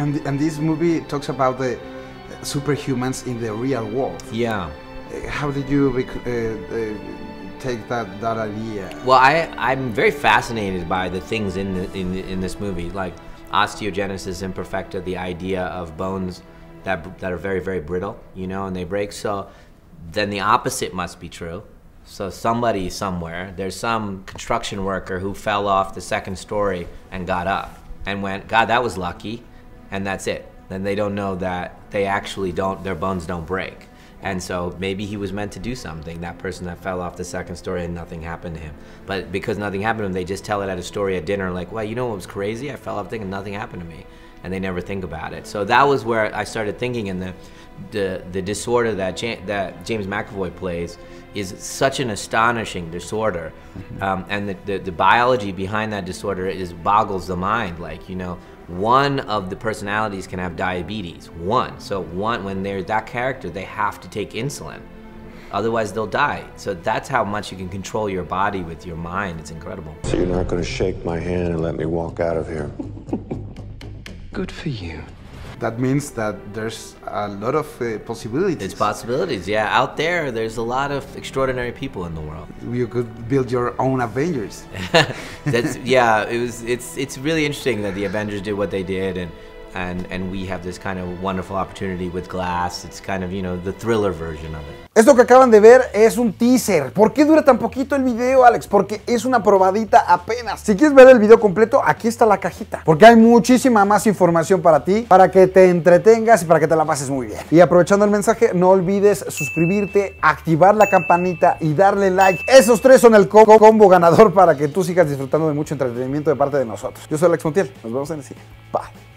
And this movie talks about the superhumans in the real world. Yeah. How did you take that idea? Well, I'm very fascinated by the things in this movie, like osteogenesis imperfecta, the idea of bones that are very, very brittle, you know, and they break. So then the opposite must be true. So somebody somewhere, there's some construction worker who fell off the second story and got up and went, God, that was lucky, and that's it. Then they don't know that they actually don't, their bones don't break. And so maybe he was meant to do something, that person that fell off the second story and nothing happened to him. But because nothing happened to him, they just tell it at a story at dinner, like, well, you know what was crazy? I fell off thinking nothing happened to me. And they never think about it. So that was where I started thinking, and the disorder that James McAvoy plays is such an astonishing disorder. Mm-hmm. And the biology behind that disorder boggles the mind. Like, you know, one of the personalities can have diabetes, when they're that character, they have to take insulin. Otherwise they'll die. So that's how much you can control your body with your mind. It's incredible. So you're not gonna shake my hand and let me walk out of here? Good for you. That means that there's a lot of possibilities. It's possibilities, yeah. Out there, there's a lot of extraordinary people in the world. You could build your own Avengers. Yeah, it's really interesting that the Avengers did what they did, and we have this kind of wonderful opportunity with Glass. It's kind of, you know, the thriller version of it. Esto que acaban de ver es un teaser. ¿Por qué dura tan poquito el video, Alex? Porque es una probadita apenas. Si quieres ver el video completo, aquí está la cajita, porque hay muchísima más información para ti, para que te entretengas y para que te la pases muy bien. Y aprovechando el mensaje, no olvides suscribirte, activar la campanita y darle like. Esos tres son el combo ganador para que tú sigas disfrutando de mucho entretenimiento de parte de nosotros. Yo soy Alex Montiel. Nos vemos en el siguiente. Bye.